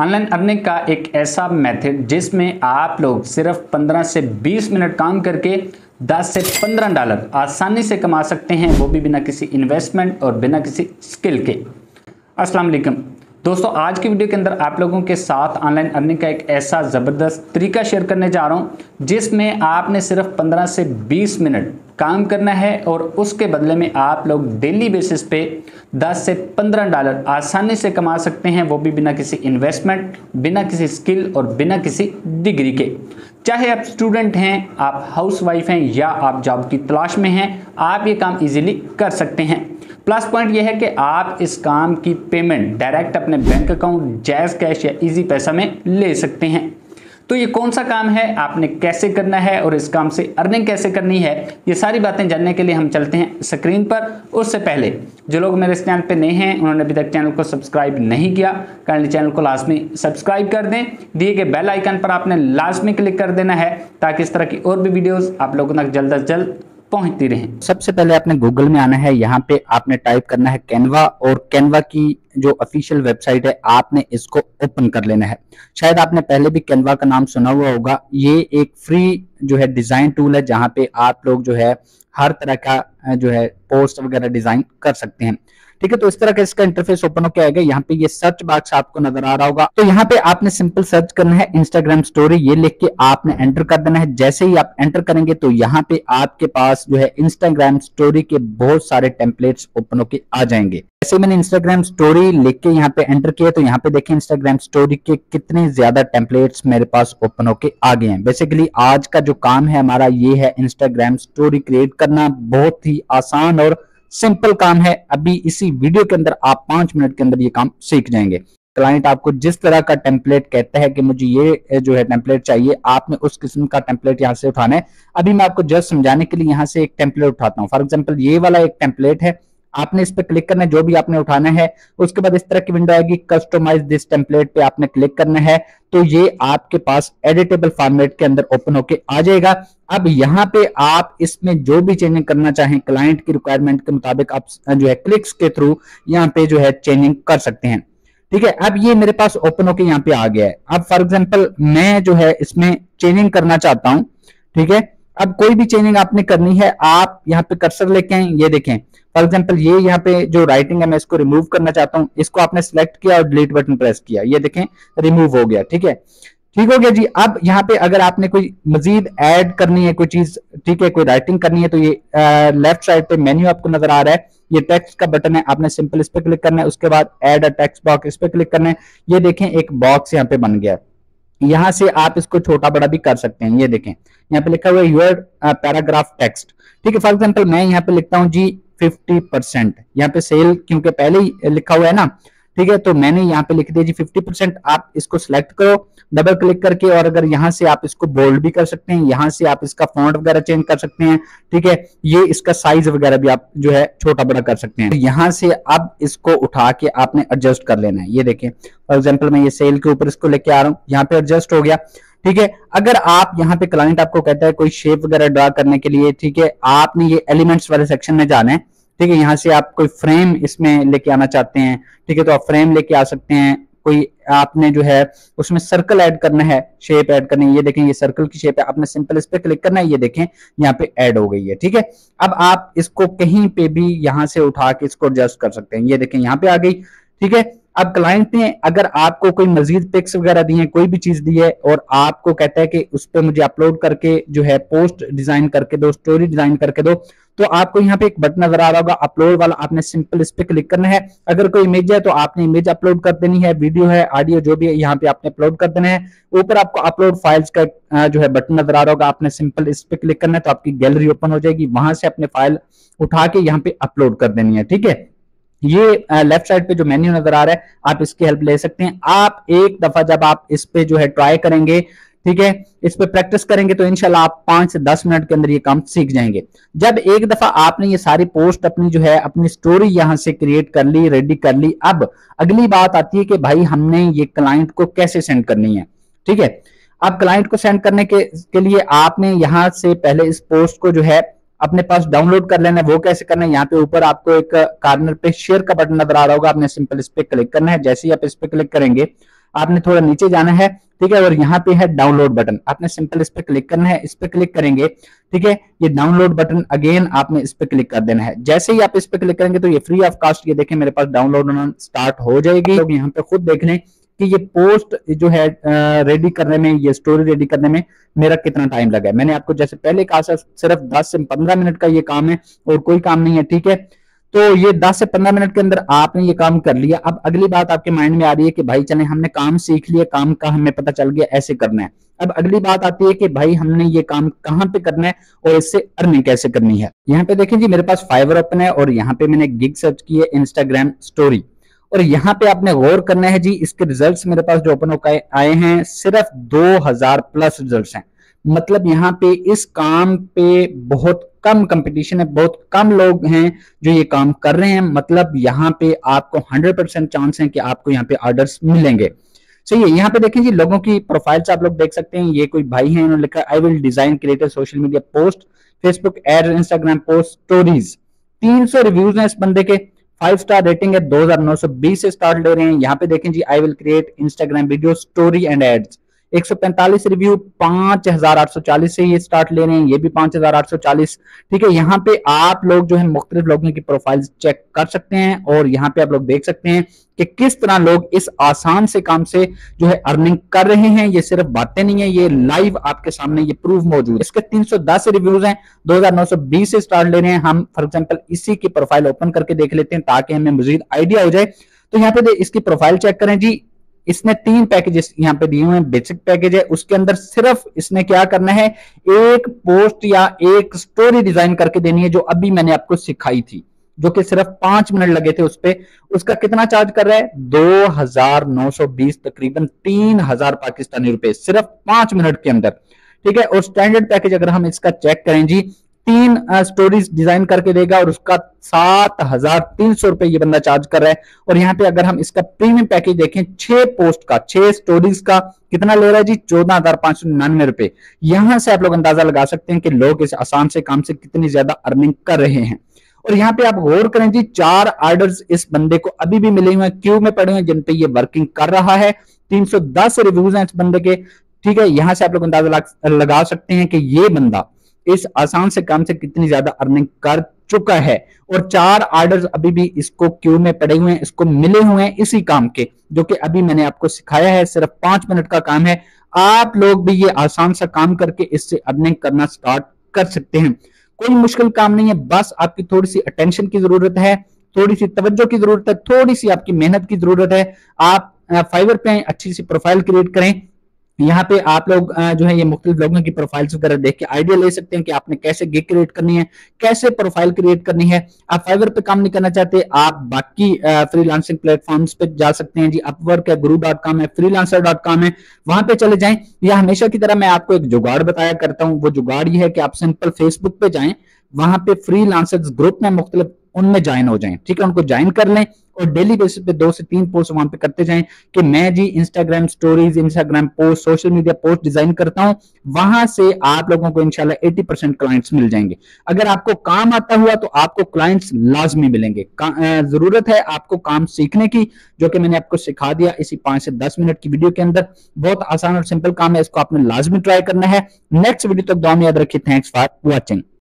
Online earning का एक ऐसा मेथड जिसमें आप लोग सिर्फ 15 से 20 मिनट काम करके 10 से 15 डॉलर आसानी से कमा सकते हैं, वो भी बिना किसी इन्वेस्टमेंट और बिना किसी स्किल के। अस्सलाम वालेकुम दोस्तों, आज की वीडियो के अंदर आप लोगों के साथ ऑनलाइन अर्निंग का एक ऐसा ज़बरदस्त तरीका शेयर करने जा रहा हूं जिसमें आपने सिर्फ 15 से 20 मिनट काम करना है और उसके बदले में आप लोग डेली बेसिस पे 10 से 15 डॉलर आसानी से कमा सकते हैं, वो भी बिना किसी इन्वेस्टमेंट, बिना किसी स्किल और बिना किसी डिग्री के। चाहे आप स्टूडेंट हैं, आप हाउसवाइफ हैं या आप जॉब की तलाश में हैं, आप ये काम ईजिली कर सकते हैं। प्लस पॉइंट यह है कि आप इस काम की पेमेंट डायरेक्ट अपने बैंक अकाउंट, जैज़ कैश या इजी पैसा में ले सकते हैं। तो ये कौन सा काम है, आपने कैसे करना है और इस काम से अर्निंग कैसे करनी है, ये सारी बातें जानने के लिए हम चलते हैं स्क्रीन पर। उससे पहले जो लोग मेरे चैनल पे नए हैं, उन्होंने अभी तक चैनल को सब्सक्राइब नहीं किया, काइंडली चैनल को लाजमी सब्सक्राइब कर दें। दिए गए बेल आइकन पर आपने लाजमी क्लिक कर देना है ताकि इस तरह की और भी वीडियोज़ आप लोगों तक जल्द अज जल्द पहुंचती रहे। सबसे पहले आपने गूगल में आना है, यहाँ पे आपने टाइप करना है कैनवा, और कैनवा की जो ऑफिशियल वेबसाइट है आपने इसको ओपन कर लेना है। शायद आपने पहले भी कैनवा का नाम सुना हुआ होगा। ये एक फ्री जो है डिजाइन टूल है जहाँ पे आप लोग जो है हर तरह का जो है पोस्ट वगैरह डिजाइन कर सकते हैं। ठीक है, तो इस तरह का इसका इंटरफेस ओपन होकर आएगा। यहाँ पे ये सर्च बॉक्स आपको नजर आ रहा होगा, तो यहाँ पे आपने सिंपल सर्च करना है इंस्टाग्राम स्टोरी, ये लिख के आपने एंटर कर देना है। जैसे ही आप एंटर करेंगे तो यहाँ पे आपके पास जो है इंस्टाग्राम स्टोरी के बहुत सारे टेम्पलेट्स ओपन होके आ जाएंगे। जैसे मैंने इंस्टाग्राम स्टोरी लिख के यहाँ पे एंटर किया तो यहाँ पे देखिए इंस्टाग्राम स्टोरी के कितने ज्यादा टेम्पलेट्स मेरे पास ओपन होके आ गए हैं। बेसिकली आज का जो काम है हमारा ये है इंस्टाग्राम स्टोरी क्रिएट करना। बहुत ही आसान और सिंपल काम है। अभी इसी वीडियो के अंदर आप 5 मिनट के अंदर ये काम सीख जाएंगे। क्लाइंट आपको जिस तरह का टेम्पलेट कहता है कि मुझे ये जो है टेम्पलेट चाहिए, आपने उस किस्म का टेम्पलेट यहाँ से उठाना है। अभी मैं आपको जस्ट समझाने के लिए यहाँ से एक टेम्पलेट उठाता हूँ। फॉर एग्जाम्पल ये वाला एक टेम्पलेट है, आपने इस पर क्लिक करना है, जो भी आपने उठाना है। उसके बाद इस तरह की विंडो आएगी, कस्टमाइज दिस टेम्पलेट पे आपने क्लिक करना है तो ये आपके पास एडिटेबल फॉर्मेट के अंदर ओपन होके आ जाएगा। अब यहाँ पे आप इसमें जो भी चेंजिंग करना चाहें क्लाइंट की रिक्वायरमेंट के मुताबिक आप जो है क्लिक्स के थ्रू यहाँ पे जो है चेंजिंग कर सकते हैं। ठीक है, अब ये मेरे पास ओपन होके यहाँ पे आ गया है। अब फॉर एग्जाम्पल मैं जो है इसमें चेंजिंग करना चाहता हूँ। ठीक है, अब कोई भी चेंजिंग आपने करनी है, आप यहाँ पे कर्सर लेके आए, ये देखें फॉर एग्जांपल ये यहाँ पे जो राइटिंग है मैं इसको रिमूव करना चाहता हूँ। इसको आपने सिलेक्ट किया और डिलीट बटन प्रेस किया, ये देखें रिमूव हो गया। ठीक है, ठीक हो गया जी। अब यहाँ पे अगर आपने कोई मजीद ऐड करनी है कोई चीज, ठीक है, कोई राइटिंग करनी है तो ये लेफ्ट साइड पे मेन्यू आपको नजर आ रहा है, ये टेक्स्ट का बटन है, आपने सिंपल इस पे क्लिक करना है। उसके बाद ऐड अ टेक्स्ट बॉक्स, इस पे क्लिक करना है। ये देखें एक बॉक्स यहाँ पे बन गया है, यहाँ से आप इसको छोटा बड़ा भी कर सकते हैं। ये देखें यहाँ पे लिखा हुआ है योर पैराग्राफ टेक्स्ट। ठीक है, फॉर एग्जांपल मैं यहाँ पे लिखता हूँ जी 50%, यहाँ पे सेल क्योंकि पहले ही लिखा हुआ है ना। ठीक है, तो मैंने यहाँ पे लिख दिया जी 50%। आप इसको सिलेक्ट करो डबल क्लिक करके, और अगर यहाँ से आप इसको बोल्ड भी कर सकते हैं, यहाँ से आप इसका फॉन्ट वगैरह चेंज कर सकते हैं। ठीक है, ये इसका साइज वगैरह भी आप जो है छोटा बड़ा कर सकते हैं। तो यहाँ से अब इसको उठा के आपने एडजस्ट कर लेना है। ये देखें फॉर एग्जाम्पल मैं ये सेल के ऊपर इसको लेके आ रहा हूँ, यहाँ पे एडजस्ट हो गया। ठीक है, अगर आप यहाँ पे क्लाइंट आपको कहता है कोई शेप वगैरह ड्रा करने के लिए, ठीक है, आपने ये एलिमेंट्स वाले सेक्शन में जाना है। ठीक है, यहाँ से आप कोई फ्रेम इसमें लेके आना चाहते हैं, ठीक है, तो आप फ्रेम लेके आ सकते हैं। कोई आपने जो है उसमें सर्कल ऐड करना है, शेप ऐड करनी है, ये देखें ये सर्कल की शेप है, आपने सिंपल इस पे क्लिक करना है। ये देखें यहाँ पे ऐड हो गई है। ठीक है, अब आप इसको कहीं पे भी यहाँ से उठा के इसको एडजस्ट कर सकते हैं। ये देखें यहाँ पे आ गई। ठीक है, अब क्लाइंट ने अगर आपको कोई मजीद पिक्स वगैरह दी है, कोई भी चीज दी है, और आपको कहता है कि उस पर मुझे अपलोड करके जो है पोस्ट डिजाइन करके दो, स्टोरी डिजाइन करके दो, तो आपको यहाँ पे एक बटन नजर आ रहा होगा अपलोड वाला, आपने सिंपल इस पे क्लिक करना है। अगर कोई इमेज है तो आपने इमेज अपलोड कर देनी है, वीडियो है, ऑडियो जो भी है यहाँ पे आपने अपलोड कर देना है। ऊपर आपको अपलोड फाइल्स का जो है बटन नजर आ रहा होगा, आपने सिंपल इस पे क्लिक करना है तो आपकी गैलरी ओपन हो जाएगी, वहां से अपने फाइल उठा के यहाँ पे अपलोड कर देनी है। ठीक है, ये लेफ्ट साइड पे जो मेन्यू नजर आ रहा है आप इसकी हेल्प ले सकते हैं। आप एक दफा जब आप इस पे जो है ट्राई करेंगे, ठीक है, इस पे प्रैक्टिस करेंगे तो इंशाल्लाह आप 5 से 10 मिनट के अंदर ये काम सीख जाएंगे। जब एक दफा आपने ये सारी पोस्ट अपनी जो है अपनी स्टोरी यहाँ से क्रिएट कर ली, रेडी कर ली, अब अगली बात आती है कि भाई हमने ये क्लाइंट को कैसे सेंड करनी है। ठीक है, अब क्लाइंट को सेंड करने के लिए आपने यहाँ से पहले इस पोस्ट को जो है अपने पास डाउनलोड कर लेना है। वो कैसे करना है, यहाँ पे ऊपर आपको एक कार्नर पे शेयर का बटन नजर आ रहा होगा, आपने सिंपल इस पे क्लिक करना है। जैसे ही आप इस पे क्लिक करेंगे आपने थोड़ा नीचे जाना है, ठीक है, और यहाँ पे है डाउनलोड बटन, आपने सिंपल इस पर क्लिक करना है। इस पर क्लिक करेंगे, ठीक है, ये डाउनलोड बटन अगेन आपने इस पर क्लिक कर देना है। जैसे ही आप इस पर क्लिक करेंगे तो ये फ्री ऑफ कॉस्ट, ये देखें मेरे पास डाउनलोड होना स्टार्ट हो जाएगी। तो यहाँ पे खुद देख लें कि ये पोस्ट जो है रेडी करने में, ये स्टोरी रेडी करने में मेरा कितना टाइम लगा है। मैंने आपको जैसे पहले कहा था सिर्फ 10 से 15 मिनट का ये काम है और कोई काम नहीं है, ठीक है। तो ये 10 से 15 मिनट के अंदर आपने ये काम कर लिया। अब अगली बात आपके माइंड में आ रही है कि भाई चले हमने काम सीख लिया, काम का हमें पता चल गया ऐसे करना है। अब अगली बात आती है कि भाई हमने ये काम कहाँ पे करना है और इससे अर्निंग कैसे करनी है। यहाँ पे देखें जी मेरे पास फाइवर ओपन है और यहाँ पे मैंने गिग सर्च की है इंस्टाग्राम स्टोरी, और यहाँ पे आपने गौर करना है जी इसके रिजल्ट्स मेरे पास जो ओपन होकर आए हैं सिर्फ 2000 प्लस रिजल्ट्स हैं। मतलब यहाँ पे इस काम पे बहुत कम कंपटीशन है, बहुत कम लोग हैं जो ये काम कर रहे हैं। मतलब यहाँ पे आपको 100% चांस है कि आपको यहाँ पे ऑर्डर्स मिलेंगे। सही है, यहाँ पे देखें जी लोगों की प्रोफाइल्स आप लोग देख सकते हैं। ये कोई भाई है, इन्होंने लिखा I will design create social media post, Facebook ad, Instagram post, stories. 300 reviews है इस बंदे के, 5 स्टार रेटिंग है, 2920 से स्टार्ट ले रहे हैं। यहाँ पे देखें जी I will create Instagram video story and ads, 145 review, 5840 से ये स्टार्ट ले रहे हैं, ये भी 5840, ठीक है। यहाँ पे आप लोग जो है मुख्तलिफ लोगों की प्रोफाइल चेक कर सकते हैं और यहाँ पे आप लोग देख सकते हैं कि किस तरह लोग इस आसान से काम से जो है अर्निंग कर रहे हैं। ये सिर्फ बातें नहीं है, ये लाइव आपके सामने ये प्रूफ मौजूद है। इसके 310 रिव्यूज हैं, 2920 से स्टार्ट ले रहे हैं। हम फॉर एग्जाम्पल इसी की प्रोफाइल ओपन करके देख लेते हैं ताकि हमें मजीद आइडिया हो जाए। तो यहाँ पे इसकी प्रोफाइल चेक करें जी, इसने 3 पैकेजेस यहाँ पे दिए हुए हैं। बेसिक पैकेज है, उसके अंदर सिर्फ इसने क्या करना है, एक पोस्ट या एक स्टोरी डिजाइन करके देनी है जो अभी मैंने आपको सिखाई थी, जो कि सिर्फ 5 मिनट लगे थे उस पे। उसका कितना चार्ज कर रहा है, 2920, तकरीबन 3000 पाकिस्तानी रुपए, सिर्फ 5 मिनट के अंदर, ठीक है। और स्टैंडर्ड पैकेज अगर हम इसका चेक करें जी, 3 स्टोरीज डिजाइन करके देगा और उसका 7300 रुपए ये बंदा चार्ज कर रहा है। और यहाँ पे अगर हम इसका प्रीमियम पैकेज देखें 6 पोस्ट का 6 स्टोरीज का कितना ले रहा है जी, 14599 रुपए। यहाँ से आप लोग अंदाजा लगा सकते हैं कि लोग इस आसान से काम से कितनी ज्यादा अर्निंग कर रहे हैं। और यहाँ पे आप गौर करें जी 4 ऑर्डर्स इस बंदे को अभी भी मिले हुए हैं, क्यू में पड़े हुए हैं, जिन पे ये वर्किंग कर रहा है। 310 रिव्यूज हैं इस बंदे के, ठीक है। यहाँ से आप लोग अंदाजा लगा सकते हैं कि ये बंदा इस आसान से काम से कितनी ज्यादा अर्निंग कर चुका है। और 4 ऑर्डर्स अभी भी इसको क्यू में पड़े हुए हैं, इसको मिले हुए हैं इसी काम के, जो कि अभी मैंने आपको सिखाया है। सिर्फ 5 मिनट का काम है। आप लोग भी ये आसान सा काम करके इससे अर्निंग करना स्टार्ट कर सकते हैं। कोई मुश्किल काम नहीं है, बस आपकी थोड़ी सी अटेंशन की जरूरत है, थोड़ी सी तवज्जो की जरूरत है, थोड़ी सी आपकी मेहनत की जरूरत है। आप फाइवर पे अच्छी सी प्रोफाइल क्रिएट करें। यहाँ पे आप लोग जो है ये मुख्तलिफ लोगों की प्रोफाइल्स वगैरह देख के आइडिया ले सकते हैं कि आपने कैसे गिग क्रिएट करनी है, कैसे प्रोफाइल क्रिएट करनी है। आप फाइवर पे काम नहीं करना चाहते, आप बाकी फ्रीलांसिंग प्लेटफॉर्म्स पे जा सकते हैं जी। अपवर्क है, guru.com है, freelancer.com है, वहां पे चले जाएं। या हमेशा की तरह मैं आपको एक जुगाड़ बताया करता हूँ। वो जुगाड़ ये है कि आप सिंपल फेसबुक पे जाएं, वहां पे फ्रीलांसर्स ग्रुप में मुख्तलिफ उनमें ज्वाइन हो जाएं, ठीक है, उनको ज्वाइन कर लें और डेली बेसिस पे 2 से 3 पोस्ट वहां पे करते जाएं कि मैं जी Instagram stories, Instagram post, social media post design करता हूं। वहां से आप लोगों को इंशाल्लाह 80% क्लाइंट्स मिल जाएंगे। अगर आपको काम आता हुआ तो आपको क्लाइंट्स लाजमी मिलेंगे। जरूरत है आपको काम सीखने की, जो कि मैंने आपको सिखा दिया इसी 5 से 10 मिनट की वीडियो के अंदर। बहुत आसान और सिंपल काम है, इसको आपने लाजमी ट्राई करना है। नेक्स्ट वीडियो तक दुआ में याद रखिए। Thanks for watching.